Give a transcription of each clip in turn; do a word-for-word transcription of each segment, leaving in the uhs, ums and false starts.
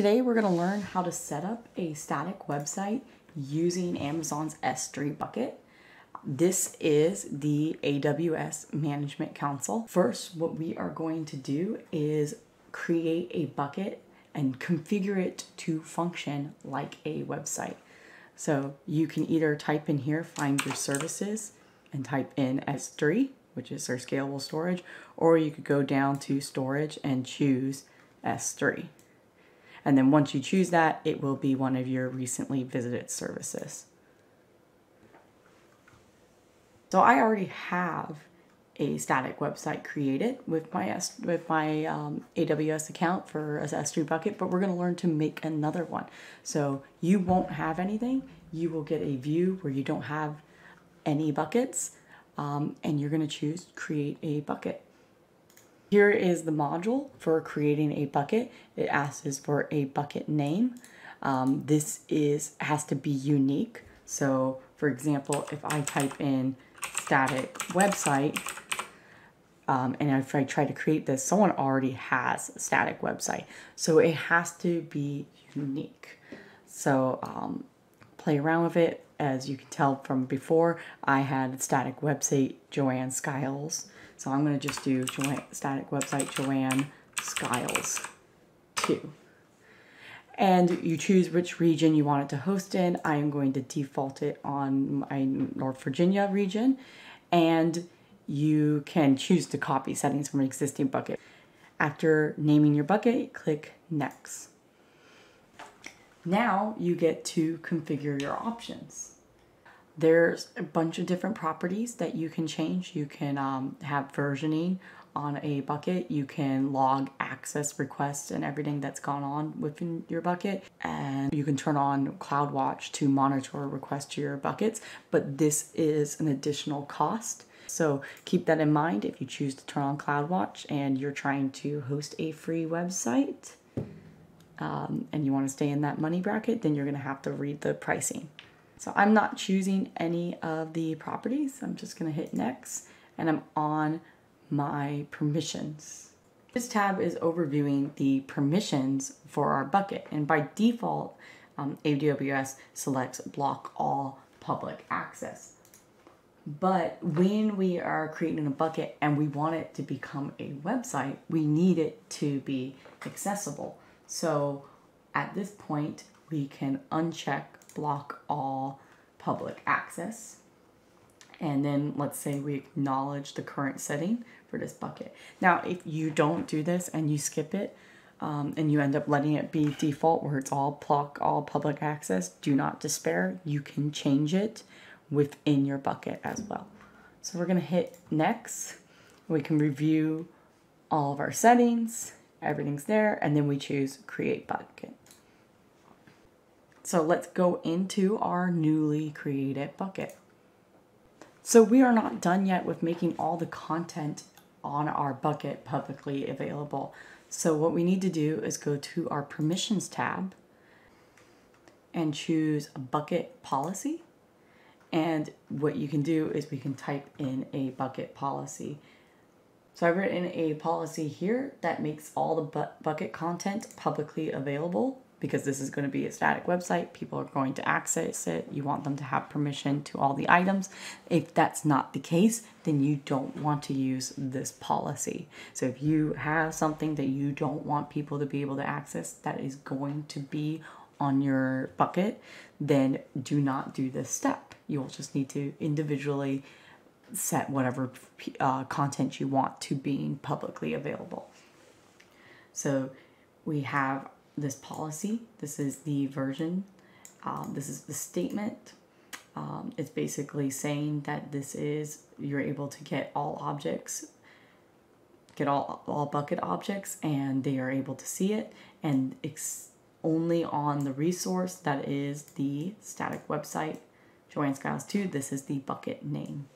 Today we're going to learn how to set up a static website using Amazon's S three bucket. This is the A W S Management Console. First, what we are going to do is create a bucket and configure it to function like a website. So you can either type in here, find your services, and type in S three, which is their scalable storage, or you could go down to storage and choose S three. And then once you choose that, it will be one of your recently visited services. So I already have a static website created with my, with my um, A W S account for an S three bucket, but we're going to learn to make another one. So you won't have anything. You will get a view where you don't have any buckets, um, and you're going to choose create a bucket. Here is the module for creating a bucket. It asks for a bucket name. Um, this is has to be unique. So for example, if I type in static website, um, and if I try to create this, someone already has a static website. So it has to be unique. So um, play around with it. As you can tell from before, I had a static website, Joanne Skiles. So I'm going to just do Joanne, static website, Joanne Skiles two. And you choose which region you want it to host in. I am going to default it on my North Virginia region. And you can choose to copy settings from an existing bucket. After naming your bucket, click Next. Now you get to configure your options. There's a bunch of different properties that you can change. You can um, have versioning on a bucket. You can log access requests and everything that's gone on within your bucket. And you can turn on CloudWatch to monitor requests to your buckets, but this is an additional cost. So keep that in mind if you choose to turn on CloudWatch and you're trying to host a free website. Um, and you want to stay in that money bracket, then you're going to have to read the pricing. So I'm not choosing any of the properties. I'm just going to hit Next, and I'm on my permissions. This tab is overviewing the permissions for our bucket, and by default, um, A W S selects block all public access. But when we are creating a bucket and we want it to become a website, we need it to be accessible. So at this point, we can uncheck block all public access. And then let's say we acknowledge the current setting for this bucket. Now, if you don't do this and you skip it, um, and you end up letting it be default where it's all block all public access, do not despair. You can change it within your bucket as well. So we're gonna hit Next. We can review all of our settings. Everything's there, and then we choose create bucket. So let's go into our newly created bucket. So we are not done yet with making all the content on our bucket publicly available. So what we need to do is go to our permissions tab and choose bucket policy. And what you can do is we can type in a bucket policy. So I've written a policy here that makes all the bu bucket content publicly available, because this is going to be a static website. People are going to access it. You want them to have permission to all the items. If that's not the case, then you don't want to use this policy. So if you have something that you don't want people to be able to access that is going to be on your bucket, then do not do this step. You'll just need to individually set whatever uh, content you want to being publicly available. So we have this policy. This is the version. Um, this is the statement. Um, it's basically saying that this is, you're able to get all objects, get all, all bucket objects, and they are able to see it, and it's only on the resource that is the static website, Joanne Skiles two. This is the bucket name.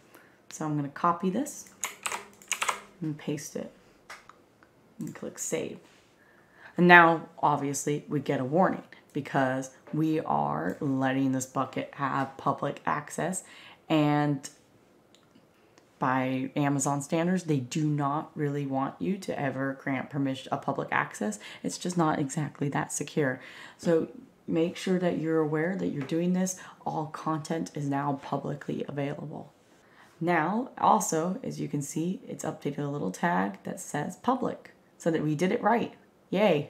So I'm going to copy this and paste it and click save. And now obviously we get a warning because we are letting this bucket have public access, and by Amazon standards, they do not really want you to ever grant permission, a public access. It's just not exactly that secure. So make sure that you're aware that you're doing this. All content is now publicly available. Now, also, as you can see, it's updated a little tag that says public, so that we did it right. Yay.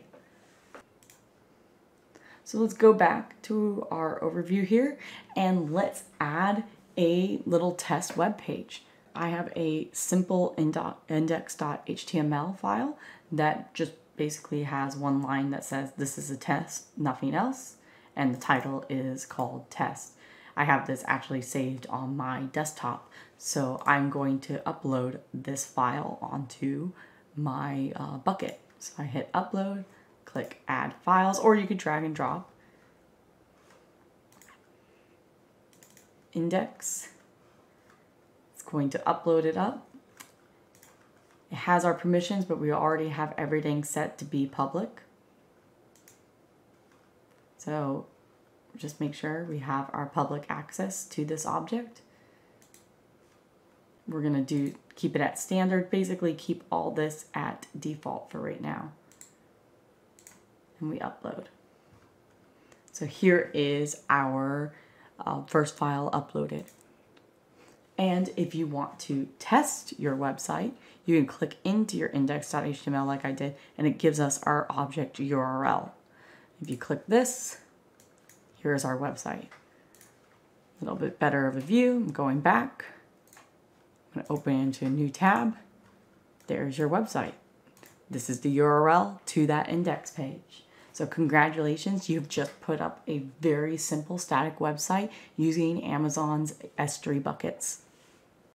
So let's go back to our overview here and let's add a little test web page. I have a simple index dot H T M L file that just basically has one line that says this is a test, nothing else, and the title is called test. I have this actually saved on my desktop, so I'm going to upload this file onto my uh, bucket. So I hit upload, click add files, or you could drag and drop. Index. It's going to upload it up. It has our permissions, but we already have everything set to be public. So just make sure we have our public access to this object. We're gonna do keep it at standard, basically keep all this at default for right now. And we upload. So here is our uh, first file uploaded. And if you want to test your website, you can click into your index dot H T M L like I did, and it gives us our object U R L. If you click this, here's our website. A little bit better of a view. I'm going back. I'm going to open into a new tab. There's your website. This is the U R L to that index page. So congratulations, you've just put up a very simple static website using Amazon's S three buckets.